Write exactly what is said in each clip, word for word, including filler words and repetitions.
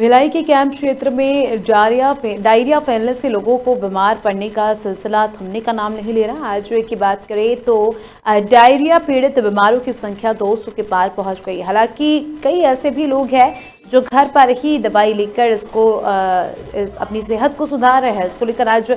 भिलाई के कैंप क्षेत्र में जारिया डायरिया फैलने से लोगों को बीमार पड़ने का सिलसिला थमने का नाम नहीं ले रहा। आज की बात करें तो डायरिया पीड़ित बीमारों की संख्या दो सौ के पार पहुंच गई। हालांकि कई ऐसे भी लोग हैं जो घर पर ही दवाई लेकर इसको इस अपनी सेहत को सुधार रहे हैं। इसको लेकर आज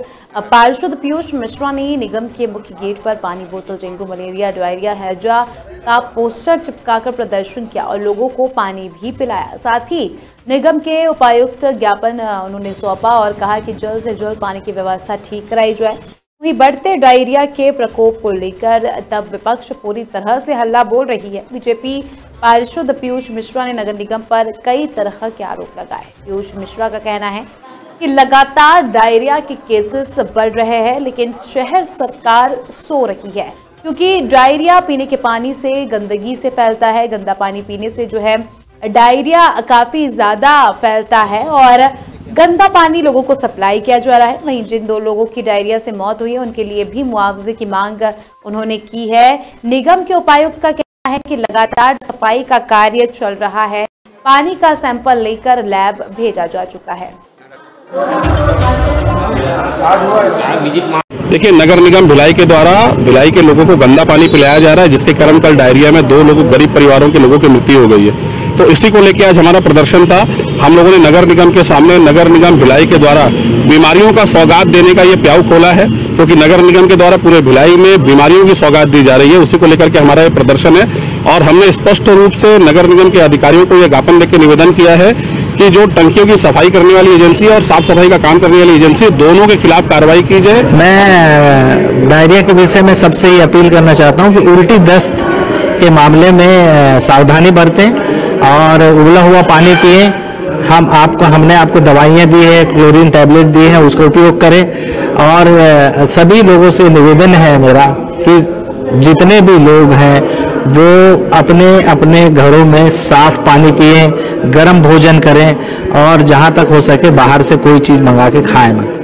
पार्षद पीयूष मिश्रा ने निगम के मुख्य गेट पर पानी बोतल, डेंगू, मलेरिया, डायरिया, हैजा का पोस्टर चिपकाकर प्रदर्शन किया और लोगों को पानी भी पिलाया। साथ ही निगम के उपायुक्त ज्ञापन उन्होंने सौंपा और कहा कि जल्द से जल्द पानी की व्यवस्था ठीक कराई जाए। वहीं बढ़ते डायरिया के प्रकोप को लेकर तब विपक्ष पूरी तरह से हल्ला बोल रही है। बीजेपी पार्षद पीयूष मिश्रा ने नगर निगम पर कई तरह के आरोप लगाए। पीयूष मिश्रा का कहना है कि लगातार डायरिया के केसेस बढ़ रहे हैं, लेकिन शहर सरकार सो रही है, क्योंकि डायरिया पीने के पानी से, गंदगी से फैलता है। गंदा पानी पीने से जो है डायरिया काफ़ी ज़्यादा फैलता है और गंदा पानी लोगों को सप्लाई किया जा रहा है। वहीं जिन दो लोगों की डायरिया से मौत हुई है, उनके लिए भी मुआवजे की मांग उन्होंने की है। निगम के उपायुक्त का कहना है कि लगातार सफाई का कार्य चल रहा है, पानी का सैंपल लेकर लैब भेजा जा चुका है। देखिए, नगर निगम भिलाई के द्वारा भिलाई के लोगों को गंदा पानी पिलाया जा रहा है, जिसके कारण कल डायरिया में दो लोगों, गरीब परिवारों के लोगों की मृत्यु हो गई है। तो इसी को लेकर आज हमारा प्रदर्शन था। हम लोगों ने नगर निगम के सामने नगर निगम भिलाई के द्वारा बीमारियों का सौगात देने का ये प्याऊ खोला है, क्योंकि तो नगर निगम के द्वारा पूरे भिलाई में बीमारियों की सौगात दी जा रही है। उसी को लेकर के हमारा ये प्रदर्शन है और हमने स्पष्ट रूप से नगर निगम के अधिकारियों को यह ज्ञापन देकर निवेदन किया है कि जो टंकियों की सफाई करने वाली एजेंसी और साफ सफाई का काम करने वाली एजेंसी, दोनों के खिलाफ कार्रवाई की जाए। मैं डायरिया के विषय में सबसे ये अपील करना चाहता हूँ कि उल्टी दस्त के मामले में सावधानी बरतें और उबला हुआ पानी पिए। हम आपको हमने आपको दवाइयाँ दी है, क्लोरीन टैबलेट दी है, उसका उपयोग करें। और सभी लोगों से निवेदन है मेरा कि जितने भी लोग हैं वो अपने अपने घरों में साफ पानी पिए, गर्म भोजन करें और जहाँ तक हो सके बाहर से कोई चीज़ मंगा के खाएं मत।